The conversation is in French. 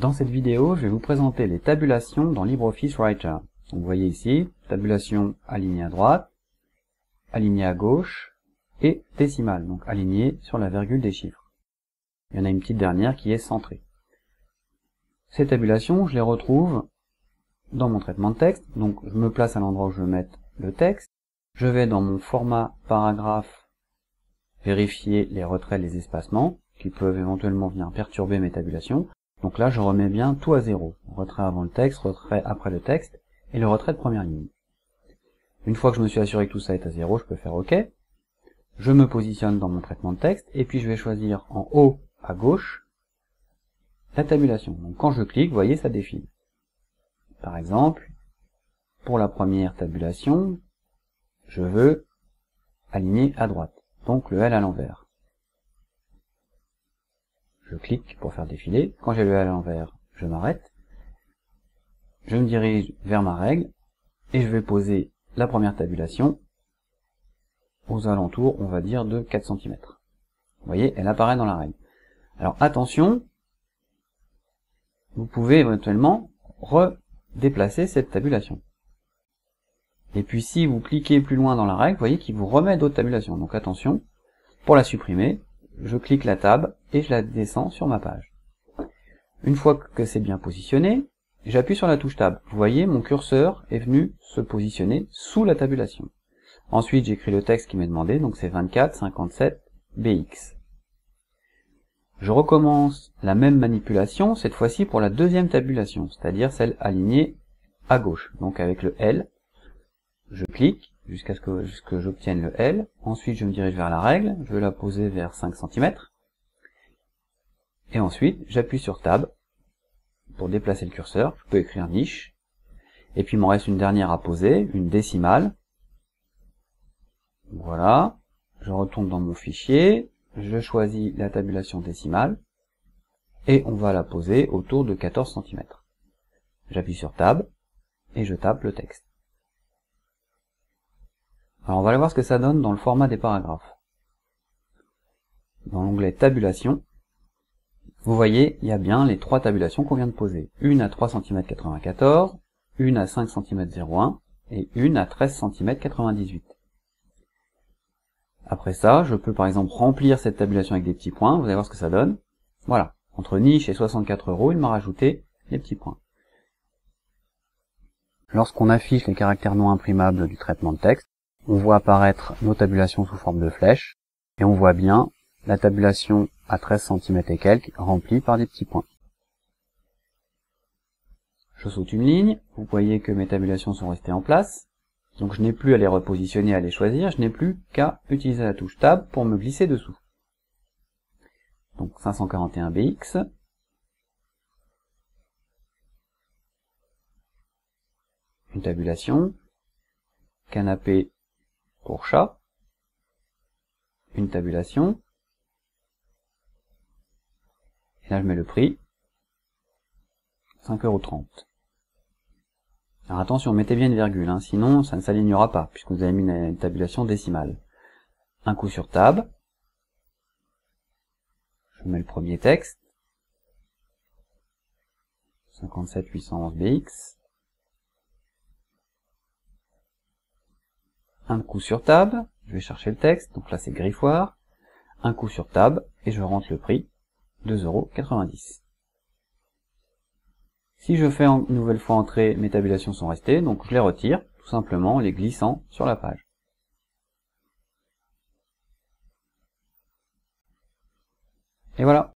Dans cette vidéo, je vais vous présenter les tabulations dans LibreOffice Writer. Vous voyez ici, tabulation alignée à droite, alignée à gauche et décimale, donc alignée sur la virgule des chiffres. Il y en a une petite dernière qui est centrée. Ces tabulations, je les retrouve dans mon traitement de texte, donc je me place à l'endroit où je veux mettre le texte. Je vais dans mon format paragraphe vérifier les retraits et les espacements qui peuvent éventuellement venir perturber mes tabulations. Donc là, je remets bien tout à zéro. Retrait avant le texte, retrait après le texte, et le retrait de première ligne. Une fois que je me suis assuré que tout ça est à zéro, je peux faire OK. Je me positionne dans mon traitement de texte, et puis je vais choisir en haut à gauche la tabulation. Donc quand je clique, vous voyez, ça défile. Par exemple, pour la première tabulation, je veux aligner à droite, donc le L à l'envers. Je clique pour faire défiler. Quand j'ai le L à l'envers, je m'arrête. Je me dirige vers ma règle et je vais poser la première tabulation aux alentours, on va dire, de 4 cm. Vous voyez, elle apparaît dans la règle. Alors attention, vous pouvez éventuellement redéplacer cette tabulation. Et puis si vous cliquez plus loin dans la règle, vous voyez qu'il vous remet d'autres tabulations. Donc attention, pour la supprimer, je clique la tab et je la descends sur ma page. Une fois que c'est bien positionné, j'appuie sur la touche tab. Vous voyez, mon curseur est venu se positionner sous la tabulation. Ensuite, j'écris le texte qui m'est demandé, donc c'est 2457BX. Je recommence la même manipulation, cette fois-ci pour la deuxième tabulation, c'est-à-dire celle alignée à gauche, donc avec le L. Je clique jusqu'à ce que, j'obtienne le L. Ensuite, je me dirige vers la règle. Je vais la poser vers 5 cm. Et ensuite, j'appuie sur Tab pour déplacer le curseur. Je peux écrire niche. Et puis, il m'en reste une dernière à poser, une décimale. Voilà. Je retourne dans mon fichier. Je choisis la tabulation décimale. Et on va la poser autour de 14 cm. J'appuie sur Tab et je tape le texte. Alors on va aller voir ce que ça donne dans le format des paragraphes. Dans l'onglet Tabulation, vous voyez, il y a bien les trois tabulations qu'on vient de poser. Une à 3 cm 94, une à 5 cm 01 et une à 13 cm 98. Après ça, je peux par exemple remplir cette tabulation avec des petits points, vous allez voir ce que ça donne. Voilà, entre niche et 64 €, il m'a rajouté les petits points. Lorsqu'on affiche les caractères non imprimables du traitement de texte, on voit apparaître nos tabulations sous forme de flèches, et on voit bien la tabulation à 13 cm et quelques, remplie par des petits points. Je saute une ligne, vous voyez que mes tabulations sont restées en place, donc je n'ai plus à les repositionner, à les choisir, je n'ai plus qu'à utiliser la touche Tab pour me glisser dessous. Donc 541BX, une tabulation, canapé pour chat, une tabulation, et là je mets le prix, 5,30 €. Alors attention, mettez bien une virgule, hein, sinon ça ne s'alignera pas, puisque vous avez mis une tabulation décimale. Un coup sur Tab, je mets le premier texte, 57811BX, un coup sur Tab, je vais chercher le texte, donc là c'est griffoir, un coup sur Tab, et je rentre le prix, 2,90 €. Si je fais une nouvelle fois entrer, mes tabulations sont restées, donc je les retire, tout simplement en les glissant sur la page. Et voilà.